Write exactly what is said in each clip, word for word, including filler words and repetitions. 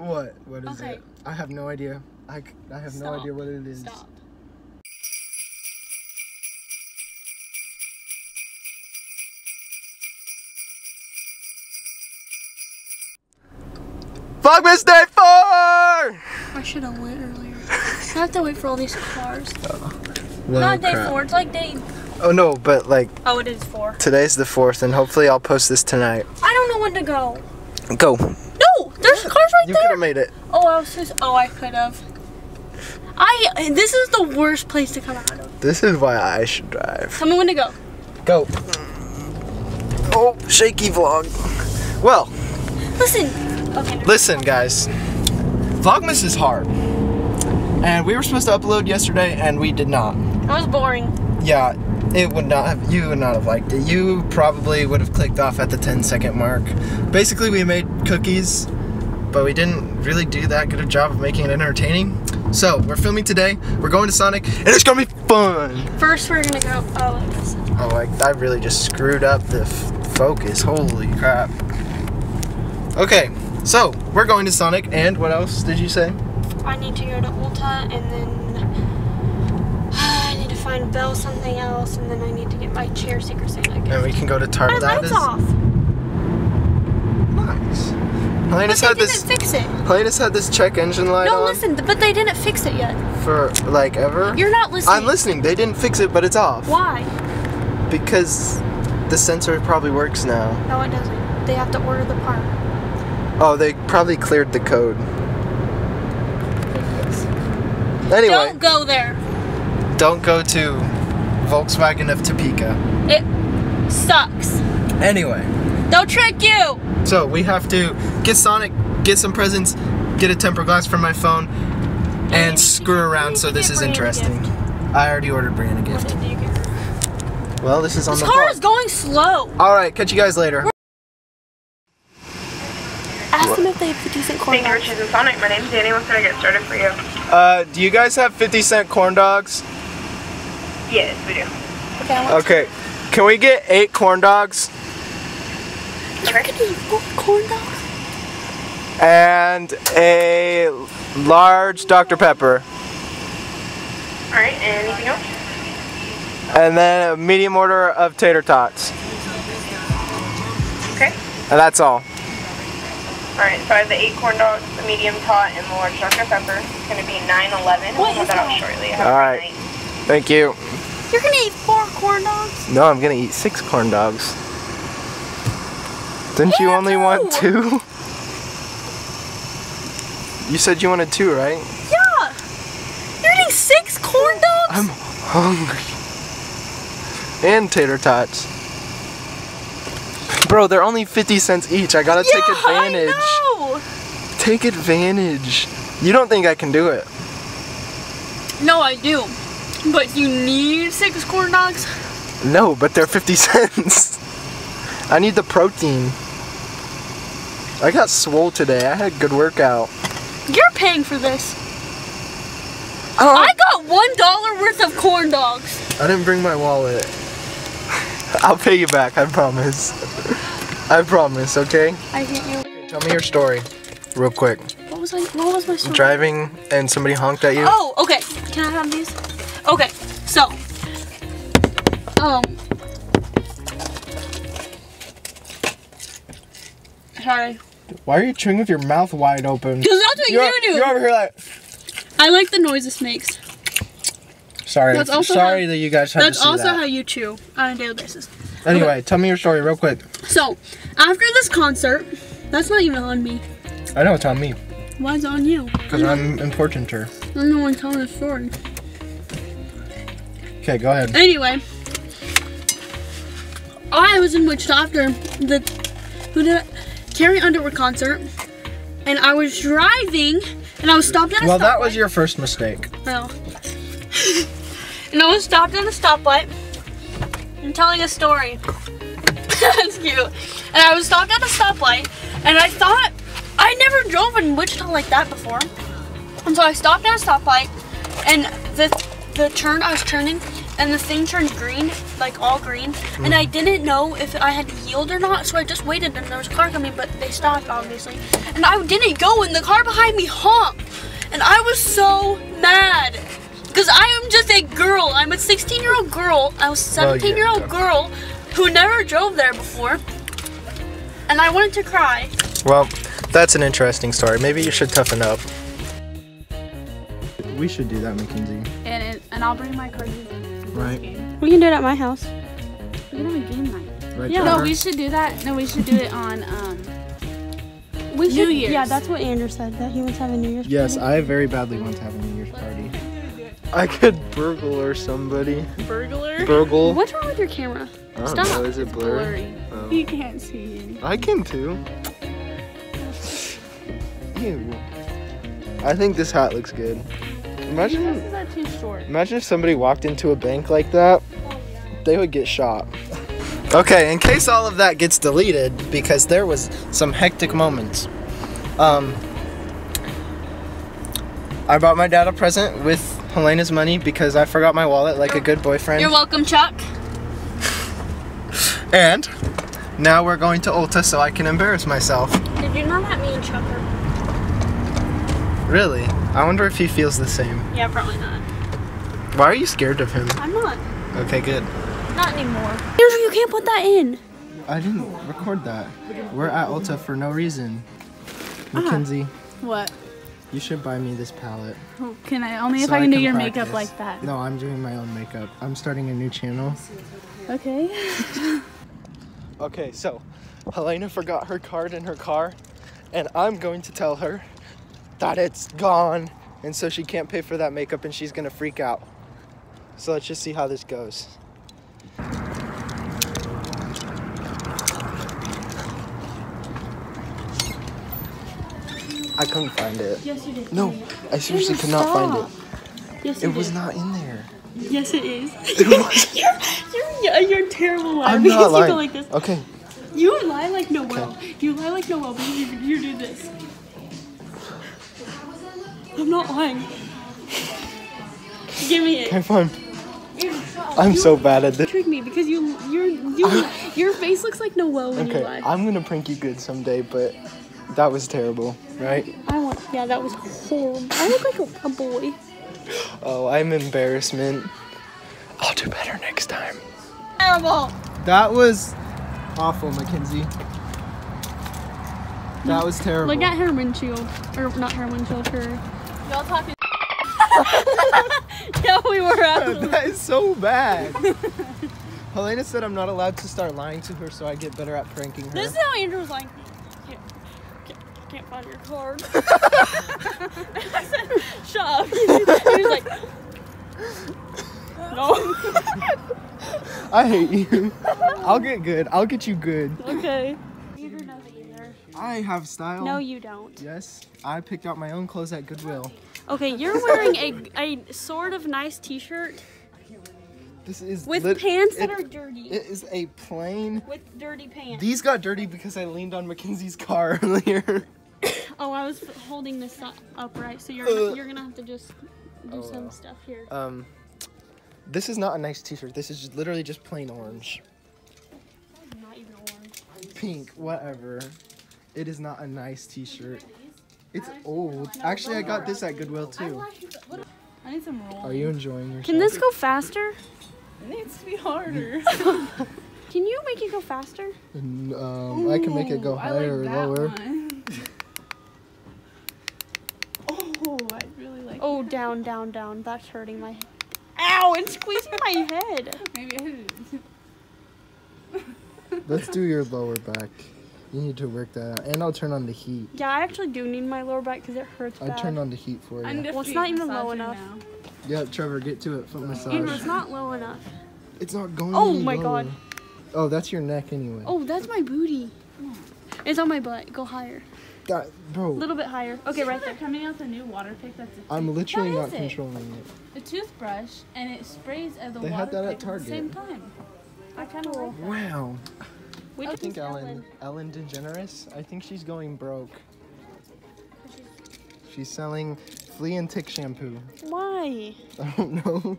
What? What is okay. it? I have no idea. I, I have Stop. no idea what it is. Stop. Vlogmas day four! I should have went earlier. I have to wait for all these cars. Oh, well, Not day crap. four, it's like day... Oh no, but like... Oh, it is four. Today's the fourth, and hopefully I'll post this tonight. I don't know when to go. Go. No! There's yeah, cars right you there! You could have made it. Oh, I was just... Oh, I could have. I... This is the worst place to come out of. This is why I should drive. Tell me when to go. Go. Oh, shaky vlog. Well. Listen. Okay, Listen guys, Vlogmas is hard, and we were supposed to upload yesterday and we did not. It was boring. Yeah, it would not have, you would not have liked it. You probably would have clicked off at the ten second mark. Basically we made cookies, but we didn't really do that good a job of making it entertaining. So we're filming today, we're going to Sonic, and it's gonna be fun! First we're gonna go, oh. Oh, I, I really just screwed up the f focus, holy crap. Okay. So, we're going to Sonic, and what else did you say? I need to go to Ulta, and then I need to find Belle something else, and then I need to get my chair Secret Santa again. And we can go to Target. My light's off. Nice. Helena's had this. They didn't fix it. Helena's had this check engine light on. No, listen, but they didn't fix it yet. For, like, ever? You're not listening. I'm listening. They didn't fix it, but it's off. Why? Because the sensor probably works now. No, it doesn't. They have to order the part. Oh, they probably cleared the code. Anyway. Don't go there. Don't go to Volkswagen of Topeka. It sucks. Anyway. They'll trick you. So we have to get Sonic, get some presents, get a tempered glass from my phone, and, and screw around so this is interesting. I already ordered Brianna a gift. What did you get? Well, this is on the car. This car is going slow. All right, catch you guys later. We're Ask them if they have fifty cent corn dogs. Thank you for choosing Sonic. My name's Danny. What can I get started for you? Uh, do you guys have fifty cent corn dogs? Yes, we do. Okay, I want Okay. To... Can we get eight corn dogs? Sure. Can we get corn dogs? And a large Doctor Pepper. Alright, anything else? And then a medium order of tater tots. Okay. And that's all. Alright, so I have the eight corn dogs, the medium tot, and the large Doctor Pepper. It's going to be nine eleven. We'll put that out shortly. Alright. Thank you. You're going to eat four corn dogs? No, I'm going to eat six corn dogs. Didn't yeah, you only two. want two? You said you wanted two, right? Yeah. You're eating six corn dogs? I'm hungry. And tater tots. Bro, they're only fifty cents each. I gotta yeah, take advantage. I know. Take advantage. You don't think I can do it? No, I do. But you need six corn dogs? No, but they're fifty cents. I need the protein. I got swole today. I had a good workout. You're paying for this. Oh. I got one dollar worth of corn dogs. I didn't bring my wallet. I'll pay you back, I promise. I promise, okay? I hate you. Tell me your story, real quick. What was I, what was my story? Driving and somebody honked at you? Oh, okay. Can I have these? Okay, so. Um. Sorry. Why are you chewing with your mouth wide open? Because that's what you're, you do. You're over here like. I like the noise this makes. Sorry, that's also sorry how, that you guys had to see that. That's also how you chew on a daily basis. Anyway, okay. Tell me your story real quick. So, after this concert, that's not even on me. I know it's on me. Why is it on you? Because I'm important to her. I'm the one telling the story. Okay, go ahead. Anyway, I was in Wichita after the who did it? Carrie Underwood concert, and I was driving, and I was stopped at a well, stoplight. Well, that was your first mistake. Oh. And I was stopped at a stoplight and telling a story. That's cute. And I was stopped at a stoplight and I thought, I never drove in Wichita like that before. And so I stopped at a stoplight and the the turn I was turning, and the thing turned green, like all green, mm. and I didn't know if I had to yield or not, so I just waited, and there was a car coming, but they stopped, obviously, and I didn't go, and the car behind me honked, and I was so mad, because I am just a girl, I'm a sixteen-year-old girl, I was a seventeen-year-old girl who never drove there before, and I wanted to cry. Well, that's an interesting story. Maybe you should toughen up. We should do that, Mackenzie. And it, and I'll bring my cards. Right. We can do it at my house. We can have a game night. Right, yeah. Trevor? No, we should do that. No, we should do it on um. We New should, Year's. Yeah, that's what Andrew said. That he wants to have a New Year's. Yes, party. I very badly want to have a New Year's party. I could burglar somebody. Burglar. Burgle. What's wrong with your camera? I don't Stop. Know. Is it blurry? blurry. Oh. You can't see anything. I can too. Ew. I think this hat looks good. Imagine, this is too short. Imagine if somebody walked into a bank like that, oh, yeah. They would get shot. Okay, in case all of that gets deleted, because there was some hectic moments. Um, I bought my dad a present with Helayna's money because I forgot my wallet like a good boyfriend. You're welcome, Chuck. And now we're going to Ulta so I can embarrass myself. Did you not at me and Chuck are Really? I wonder if he feels the same. Yeah, probably not. Why are you scared of him? I'm not. Okay, good. Not anymore. Andrew, you can't put that in. I didn't record that. We're at Ulta for no reason. Uh-huh. Mackenzie. What? You should buy me this palette. Oh, can I? Only so if I can, I can do your practice. Makeup like that. No, I'm doing my own makeup. I'm starting a new channel. Okay. Okay, so Helayna forgot her card in her car, and I'm going to tell her that it's gone, and so she can't pay for that makeup and she's gonna freak out. So let's just see how this goes. I couldn't find it. Yes, you did. No, I seriously could not find it. Yes, you did. It was not in there. Yes, it is. It was. you're, you're, you're a terrible liar. I'm not lying. You go like this. Okay. You lie like Noel. Okay. You lie like Noel, but you, you do this. I'm not lying. Give me it. Okay, fine. I'm you so bad at this. Trick me because you, you're, you, your face looks like Noelle when okay, you lie. I'm gonna prank you good someday, but that was terrible, right? I want. Yeah, that was horrible. I look like a, a boy. Oh, I'm embarrassment. I'll do better next time. Terrible. That was awful, Mackenzie. That was terrible. Look at her windshield, or not her windshield, her. Y'all talking Yeah, we were out. That is so bad. Helayna said I'm not allowed to start lying to her, so I get better at pranking her. This is how Andrew was lying to me. Can't, can't, can't find your card. I said, shut up. He was like, no. I hate you. I'll get good. I'll get you good. Okay. I have style. No, you don't. Yes, I picked out my own clothes at Goodwill. Okay, you're wearing a, a sort of nice t-shirt. This is with pants that it, are dirty. It is a plain with dirty pants. These got dirty because I leaned on Mackenzie's car earlier. Oh, I was holding this up, upright, so you're gonna, you're gonna have to just do oh, some wow. stuff here. Um, this is not a nice t-shirt. This is just literally just plain orange. Not even orange. Pink, whatever. It is not a nice t-shirt. It's old. Actually, I got this at Goodwill too. I need some rolls. Are you enjoying yourself? Can this go faster? It needs to be harder. Can you make it go faster? And, um, Ooh, I can make it go higher I like or lower. One. Oh, I really like Oh, that. down, down, down. That's hurting my head. Ow, it's squeezing my head. Maybe I didn't. Let's do your lower back. You need to work that out. And I'll turn on the heat. Yeah, I actually do need my lower back because it hurts I bad. I turned on the heat for you. Well, it's not even low enough. Now. Yeah, Trevor, get to it. Foot massage. Andrew, it's not low enough. It's not going Oh, my low. God. Oh, that's your neck anyway. Oh, that's my booty. Oh. It's on my butt. Go higher. That, bro. A little bit higher. Okay, right there. Coming out the new water pick. That's a I'm literally not it? controlling it. A toothbrush, and it sprays as the they water They had that at Target. At the same time. I kind of like that. Wow. Wait, I think Ellen, Ellen DeGeneres, I think she's going broke. She's selling flea and tick shampoo. Why? I don't know.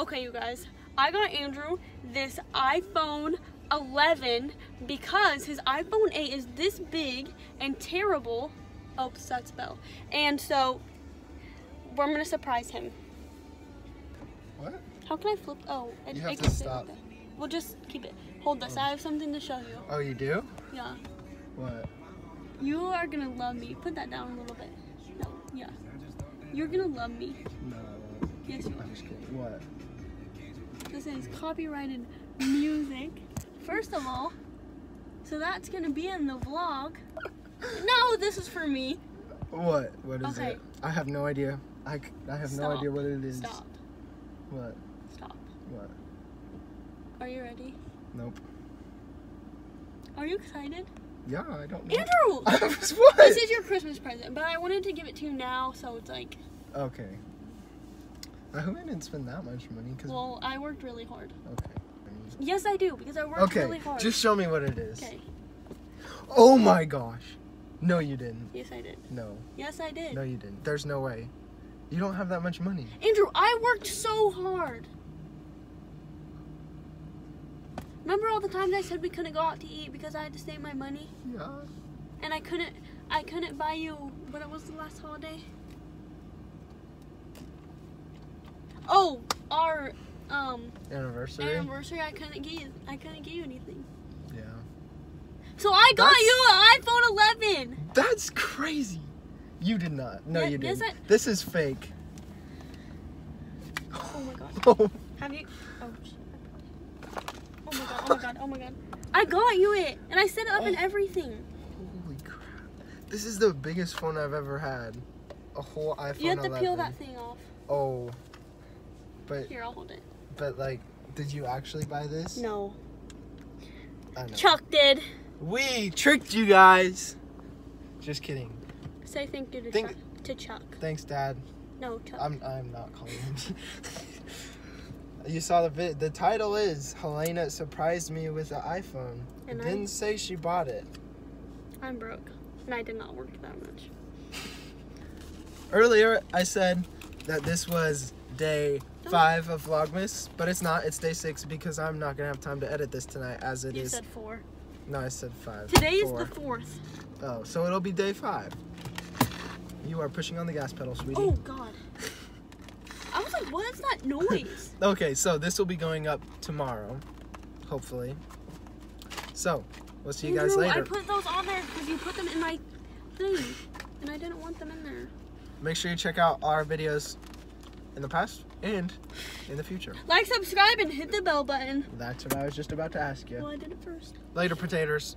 Okay, you guys, I got Andrew this iPhone eleven because his iPhone eight is this big and terrible. Oops, that's Belle. And so we're gonna surprise him. What? How can I flip? Oh, it, you have it to stop. It we'll just keep it. Hold this. Oh. I have something to show you. Oh, you do? Yeah. What? You are gonna love me. Put that down a little bit. No. Yeah. You're gonna love me. No. Yes, you are. I'm just kidding. What? This is copyrighted music. First of all, so that's gonna be in the vlog. No, this is for me. What? What is okay. it? I have no idea. I, I have Stop. no idea what it is. Stop. What? Stop. What? Are you ready? Nope. Are you excited? Yeah, I don't know. Andrew! I was what? This is your Christmas present, but I wanted to give it to you now, so it's like... Okay. I hope I didn't spend that much money. Cause well, I worked really hard. Okay. Yes, I do, because I worked okay. really hard. Okay, just show me what it is. Okay. Oh my gosh. No, you didn't. Yes, I did. No. Yes, I did. No, you didn't. There's no way. You don't have that much money. Andrew, I worked so hard. Remember all the times I said we couldn't go out to eat because I had to save my money? Yeah. And I couldn't, I couldn't buy you, what was the last holiday? Oh, our um. Anniversary. Anniversary. I couldn't get you. I couldn't get you anything. Yeah. So I got That's, you an iPhone eleven. That's crazy. You did not. No, that, you didn't. That, this is fake. Oh my god. Oh. Have you? Oh shit. Oh my god. Oh my god. Oh my god. I got you it, and I set it up oh. and everything. Holy crap! This is the biggest phone I've ever had. A whole iPhone eleven. You have to eleven. Peel that thing off. Oh. But, here, I'll hold it. But like, did you actually buy this? No. I know. Chuck did. We tricked you guys. Just kidding. Say thank you to, Think, Chuck, to Chuck. Thanks, Dad. No, Chuck. I'm, I'm not calling him. You saw the vid. The title is Helayna surprised me with an iPhone. And Didn't I, say she bought it. I'm broke, and I did not work that much. Earlier, I said that this was day five of Vlogmas, but it's not. It's day six because I'm not gonna have time to edit this tonight, as it you is. You said four. No, I said five. Today four. is the fourth. Oh, so it'll be day five. You are pushing on the gas pedal, sweetie. Oh God! I was like, what is that noise? Okay, so this will be going up tomorrow, hopefully. So we'll see you Andrew, guys later. I put those on there because you put them in my thing, and I didn't want them in there. Make sure you check out our videos in the past and in the future. Like, subscribe, and hit the bell button. That's what I was just about to ask you. Well, I did it first. Later, potatoes.